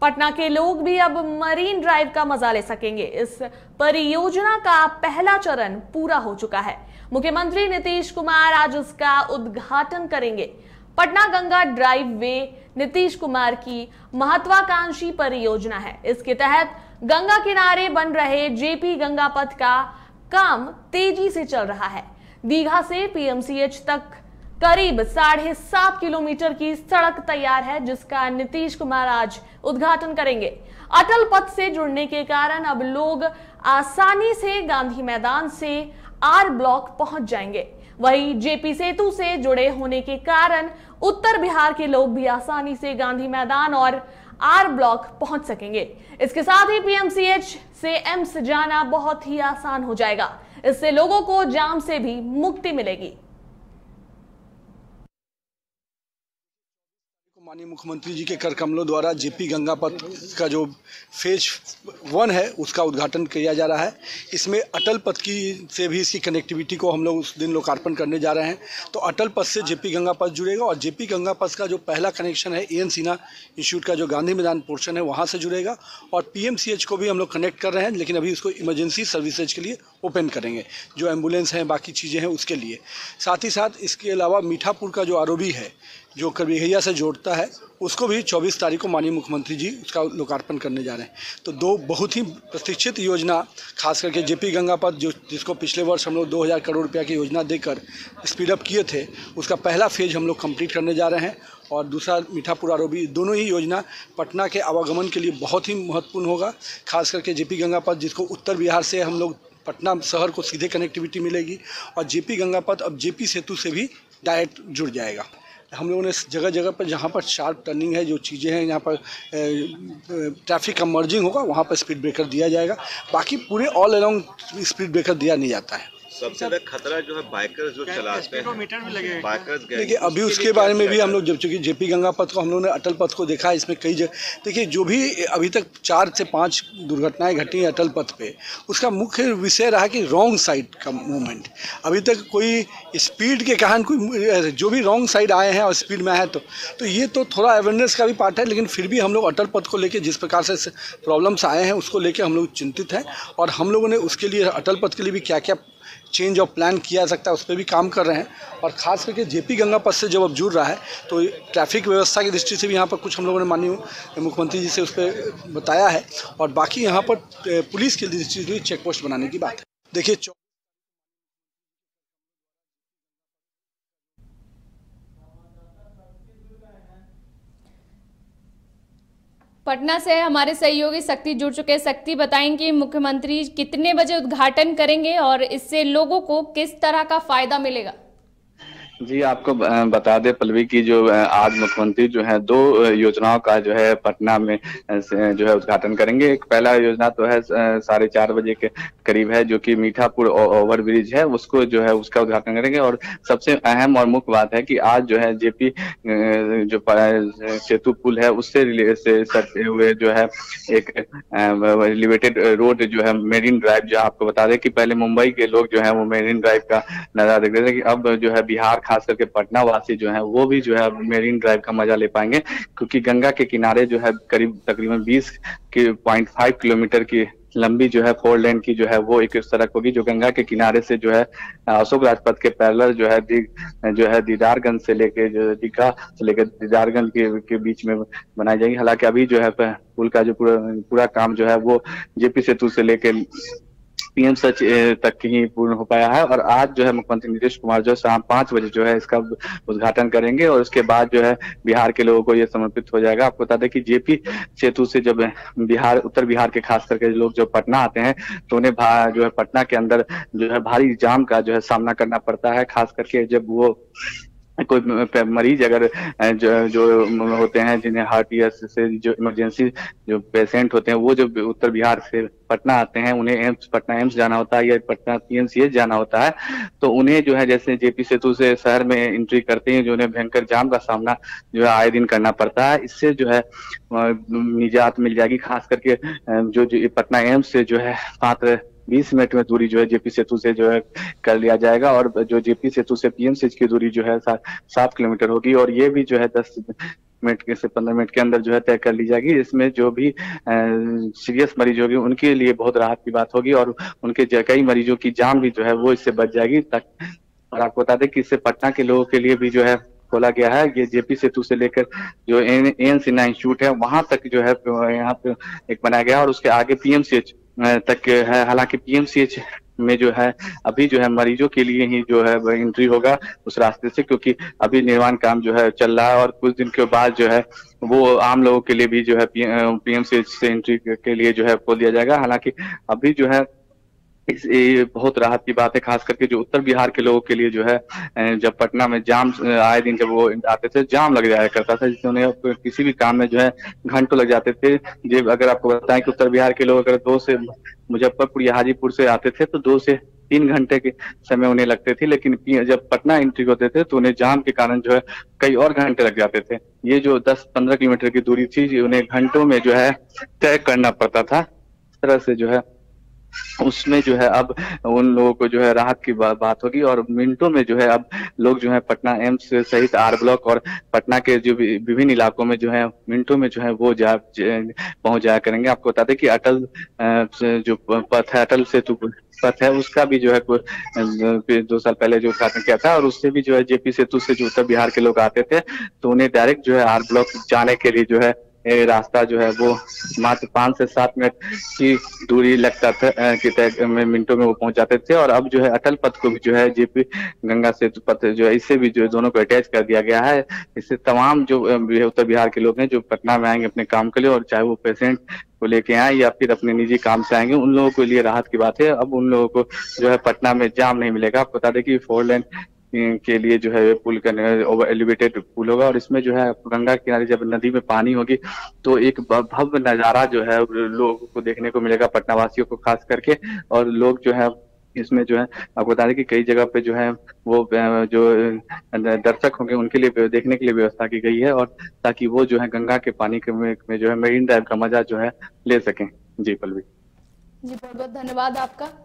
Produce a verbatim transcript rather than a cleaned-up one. पटना के लोग भी अब मरीन ड्राइव का मजा ले सकेंगे। इस परियोजना का पहला चरण पूरा हो चुका है। मुख्यमंत्री नीतीश कुमार आज इसका उद्घाटन करेंगे। पटना गंगा ड्राइववे नीतीश कुमार की महत्वाकांक्षी परियोजना है। इसके तहत गंगा किनारे बन रहे जेपी गंगा पथ का काम तेजी से चल रहा है। दीघा से पीएमसीएच तक करीब साढ़े सात किलोमीटर की सड़क तैयार है, जिसका नीतीश कुमार आज उद्घाटन करेंगे। अटल पथ से जुड़ने के कारण अब लोग आसानी से गांधी मैदान से आर ब्लॉक पहुंच जाएंगे। वहीं जेपी सेतु से जुड़े होने के कारण उत्तर बिहार के लोग भी आसानी से गांधी मैदान और आर ब्लॉक पहुंच सकेंगे। इसके साथ ही पीएमसीएच से एम्स जाना बहुत ही आसान हो जाएगा। इससे लोगों को जाम से भी मुक्ति मिलेगी। माननीय मुख्यमंत्री जी के कर कमलों द्वारा जेपी गंगा पथ का जो फेज वन है उसका उद्घाटन किया जा रहा है। इसमें अटल पथ की से भी इसकी कनेक्टिविटी को हम लोग उस दिन लोकार्पण करने जा रहे हैं। तो अटल पथ से जेपी गंगा पथ जुड़ेगा और जेपी गंगा पथ का जो पहला कनेक्शन है ए एन सिन्हा इंस्टीट्यूट का जो गांधी मैदान पोर्शन है वहाँ से जुड़ेगा और पीएमसीएच को भी हम लोग कनेक्ट कर रहे हैं, लेकिन अभी उसको इमरजेंसी सर्विसेज के लिए ओपन करेंगे, जो एम्बुलेंस हैं बाकी चीज़ें हैं उसके लिए। साथ ही साथ इसके अलावा मीठापुर का जो आरओबी है जो करबिहैया से जोड़ता है उसको भी चौबीस तारीख को माननीय मुख्यमंत्री जी उसका लोकार्पण करने जा रहे हैं। तो दो बहुत ही प्रतीक्षित योजना, खास करके जेपी गंगा पथ जो जिसको पिछले वर्ष हम लोग दो हज़ार करोड़ रुपया की योजना देकर स्पीडअप किए थे, उसका पहला फेज हम लोग कंप्लीट करने जा रहे हैं। और दूसरा मीठापुर आरओबी, दोनों ही योजना पटना के आवागमन के लिए बहुत ही महत्वपूर्ण होगा, खास करके जेपी गंगा पथ जिसको उत्तर बिहार से हम लोग पटना शहर को सीधे कनेक्टिविटी मिलेगी और जेपी गंगा पथ अब जेपी सेतु से भी डायरेक्ट जुड़ जाएगा। हम लोगों ने जगह जगह पर जहाँ पर शार्प टर्निंग है, जो चीज़ें हैं यहाँ पर ट्रैफिक का मर्जिंग होगा वहाँ पर स्पीड ब्रेकर दिया जाएगा, बाकी पूरे ऑल अलोंग स्पीड ब्रेकर दिया नहीं जाता है। सबसे ज्यादा खतरा जो है बाइकर्स जो चलाते हैं, बाइकर्स। देखिए अभी उसके बारे में भी हम लोग, जब चूँकि जेपी गंगा पथ को हम लोगों ने अटल पथ को देखा है, इसमें कई जगह देखिए जो भी अभी तक चार से पाँच दुर्घटनाएं घटी हैं अटल पथ पे, उसका मुख्य विषय रहा कि रॉन्ग साइड का मूवमेंट। अभी तक कोई स्पीड के कारण कोई जो भी रॉन्ग साइड आए हैं और स्पीड में आए तो तो ये तो थोड़ा अवेयरनेस का भी पार्ट है, लेकिन फिर भी हम लोग अटल पथ को लेकर जिस प्रकार से प्रॉब्लम्स आए हैं उसको लेकर हम लोग चिंतित हैं और हम लोगों ने उसके लिए अटल पथ के लिए भी क्या क्या चेंज ऑफ प्लान किया जा सकता है उस पर भी काम कर रहे हैं। और खास करके जेपी गंगा पथ से जब अब जुड़ रहा है तो ट्रैफिक व्यवस्था की दृष्टि से भी यहाँ पर कुछ हम लोगों ने माननीय मुख्यमंत्री जी से उस पर बताया है और बाकी यहाँ पर पुलिस की दृष्टि से भी चेक पोस्ट बनाने की बात है। देखिए पटना से हमारे सहयोगी शक्ति जुड़ चुके हैं। शक्ति बताएंगे मुख्यमंत्री कितने बजे उद्घाटन करेंगे और इससे लोगों को किस तरह का फायदा मिलेगा? जी आपको बता दें पल्लवी की जो आज मुख्यमंत्री जो है दो योजनाओं का जो है पटना में जो है उद्घाटन करेंगे। एक पहला योजना तो है साढ़े चार बजे के करीब है जो कि मीठापुर ओवर ब्रिज है, उसको जो है उसका उद्घाटन करेंगे। और सबसे अहम और मुख्य बात है कि आज जो है जेपी जो सेतु पुल है उससे सटे हुए जो है एक एलिवेटेड रोड जो है मेरीन ड्राइव, जो आपको बता दें कि पहले मुंबई के लोग जो है वो मेरीन ड्राइव का नजारा देख रहे थे, अब जो है बिहार खास करके पटना वासी जो है वो भी जो है मेरीन ड्राइव का मजा ले पाएंगे, क्योंकि गंगा के किनारे जो है करीब तकरीबन बीस के पॉइंट फाइव किलोमीटर की लंबी जो है फोर लेन की जो है वो एक सड़क होगी जो गंगा के किनारे से जो है अशोक राजपथ के पैरेलल जो है जो है दीदारगंज से लेके जो दीघा से लेके दीदारगंज के, के बीच में बनाई जाएगी। हालांकि अभी जो है पुल का जो पूरा पूरा काम जो है वो जेपी सेतु से लेके पीएमसीएच तक ही पूर्ण हो पाया है। और आज जो है मुख्यमंत्री नीतीश कुमार जो शाम पाँच बजे जो है इसका उद्घाटन करेंगे और उसके बाद जो है बिहार के लोगों को ये समर्पित हो जाएगा। आपको बता दें कि जेपी सेतु से जब बिहार उत्तर बिहार के खास करके लोग जो पटना आते हैं तो उन्हें जो है पटना के अंदर जो है भारी जाम का जो है सामना करना पड़ता है, खास करके जब वो कोई मरीज अगर जो, जो होते हैं जिन्हें हार्ट या से जो इमरजेंसी जो पेशेंट होते हैं वो जो उत्तर बिहार से पटना आते हैं उन्हें एम्स पटना एम्स जाना होता है या पटना पीएमसीएच जाना होता है, तो उन्हें जो है जैसे जेपी सेतु से शहर में एंट्री करते हैं जो उन्हें भयंकर जाम का सामना जो है आए दिन करना पड़ता है। इससे जो है निजात मिल जाएगी, खास करके जो, जो पटना एम्स से जो है पात्र बीस मिनट में दूरी जो है जेपी सेतु से जो है कर लिया जाएगा और जो जेपी सेतु से पीएमसीएच की दूरी जो है सात किलोमीटर होगी और ये भी जो है दस मिनट के से पंद्रह मिनट के अंदर जो है तय कर ली जाएगी। इसमें जो भी सीरियस मरीज होगी उनके लिए बहुत राहत की बात होगी और उनके कई मरीजों की जान भी जो है वो इससे बच जाएगी। और आपको बता दें कि इससे पटना के लोगों के लिए भी जो है खोला गया है। ये जेपी सेतु से लेकर जो ए एन सिन्हा इंस्टीट्यूट है वहां तक जो है यहाँ पे एक बनाया गया और उसके आगे पीएमसीएच तक है। हालांकि पीएमसीएच में जो है अभी जो है मरीजों के लिए ही जो है एंट्री होगा उस रास्ते से, क्योंकि अभी निर्माण काम जो है चल रहा है और कुछ दिन के बाद जो है वो आम लोगों के लिए भी जो है पीएमसीएच से एंट्री के लिए जो है खोल दिया जाएगा। हालांकि अभी जो है इस ये बहुत राहत की बात है, खास करके जो उत्तर बिहार के लोगों के लिए जो है जब पटना में जाम आए दिन जब वो आते थे जाम लग जाया करता था, जिससे उन्हें किसी भी काम में जो है घंटों लग जाते थे। जब अगर आपको बताएं कि उत्तर बिहार के लोग अगर दो से मुजफ्फरपुर या हाजीपुर से आते थे तो दो से तीन घंटे के समय उन्हें लगते थे, लेकिन जब पटना एंट्री होते थे तो उन्हें जाम के कारण जो है कई और घंटे लग जाते थे। ये जो दस पंद्रह किलोमीटर की दूरी थी उन्हें घंटों में जो है तय करना पड़ता था। इस तरह से जो है उसमें जो है अब उन लोगों को जो है राहत की बा, बात होगी और मिनटों में जो है अब लोग जो है पटना एम्स सहित आर ब्लॉक और पटना के जो विभिन्न इलाकों में जो है मिनटों में जो है वो जा पहुंच जाया करेंगे। आपको बता दें कि अटल जो पथ है, अटल सेतु पथ है, उसका भी जो है दो साल पहले जो उद्घाटन किया था और उससे भी जो है जेपी सेतु से जो उत्तर बिहार के लोग आते थे तो उन्हें डायरेक्ट जो है आर ब्लॉक जाने के लिए जो है ये रास्ता जो है वो मात्र पांच से सात मिनट की दूरी लगता था कि तय में मिनटों में वो पहुंच जाते थे। और अब जो है अटल पथ को भी जो है जेपी गंगा सेतु पथ जो है इससे भी जो है दोनों को अटैच कर दिया गया है। इससे तमाम जो उत्तर बिहार के लोग हैं जो पटना में आएंगे अपने काम के लिए और चाहे वो पेशेंट को लेके आए या फिर अपने निजी काम से आएंगे उन लोगों के लिए राहत की बात है। अब उन लोगों को जो है पटना में जाम नहीं मिलेगा। आपको बता दें कि फोर लेन के लिए जो है पुल करने ओवर एलिवेटेड पुल होगा और इसमें जो है गंगा किनारे जब नदी में पानी होगी तो एक भव्य नजारा जो है लोगों को देखने को मिलेगा, पटना वासियों को खास करके। और लोग जो है इसमें जो है आपको बता दें कि कई जगह पे जो है वो जो दर्शक होंगे उनके लिए देखने के लिए व्यवस्था की गई है और ताकि वो जो है गंगा के पानी के में जो है मरीन ड्राइव का मजा जो है ले सकें। जी पल्लवी जी, बहुत बहुत धन्यवाद आपका।